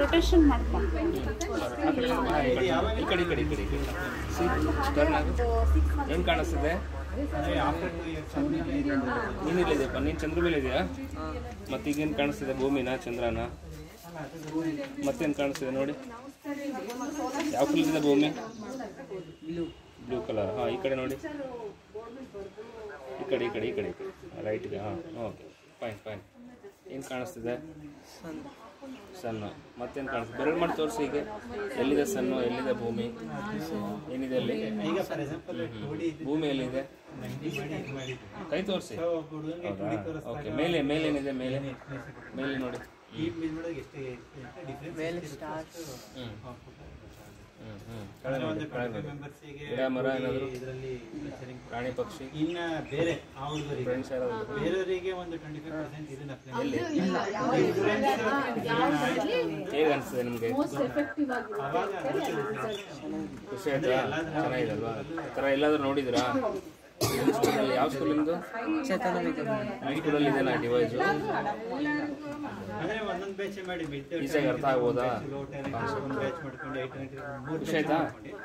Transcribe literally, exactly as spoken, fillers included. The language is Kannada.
rotation blue color ha ikade nodi ikade ikade ikade right ga ha okay fine fine ಏನು ಕಾಣಿಸ್ತಿದೆ ಸನ್ ಸನ್ ಮತ್ತೇನು ಕಾಣಿಸ್ತಿದೆ ಬೆರಳು ಮಾಡಿ ತೋರಿಸಿ ಹೀಗೆ ಎಲ್ಲಿದೆ ಸನ್ ಎಲ್ಲಿದೆ ಭೂಮಿ ಏನಿದೆ ಅಲ್ಲಿ ಈಗ ಫಾರ್ ಎಕ್ಸಾಂಪಲ್ ನೋಡಿ ಭೂಮಿ ಎಲ್ಲಿದೆ ಕೈ ತೋರಿಸಿ ಓಕೆ ಮೇಲೆ ಮೇಲೆ ಏನಿದೆ ಮೇಲೆ ಮೇಲೆ ನೋಡಿ ಈ ಮೇಲೆ ನೋಡಿ ಎಷ್ಟು ಡಿಫರೆನ್ಸ್ ಮೇಲೆ ಸ್ಟಾರ್ಟ್ ಪ್ರಾಣಿ ಪಕ್ಷಿ ಇನ್ನ ಬೇರೆ ಬೇರೆಯವರಿಗೆ ಒಂದು ಇಪ್ಪತ್ತೈದು ಪರ್ಸೆಂಟ್ ಇದನ್ನ ಹೇಗೆ ಅನಿಸ್ತದೆ ನಿಮಗೆ ಖುಷಿ ಆಯ್ತಾ ಚೆನ್ನಾಗಿದೆ ಅಲ್ವಾ ಈ ತರ ಎಲ್ಲಾದ್ರೂ ನೋಡಿದ್ರಾ ಯಾವ ಸ್ಕೂಲ್ ನಿಮ್ದು ಸ್ಕೂಲಲ್ಲಿ ಇದೆನಾ ಡಿವೈಸು ಈಸಾಗಿ ಅರ್ಥ ಆಗ್ಬೋದಾ ಖುಷಿ ಆಯ್ತಾ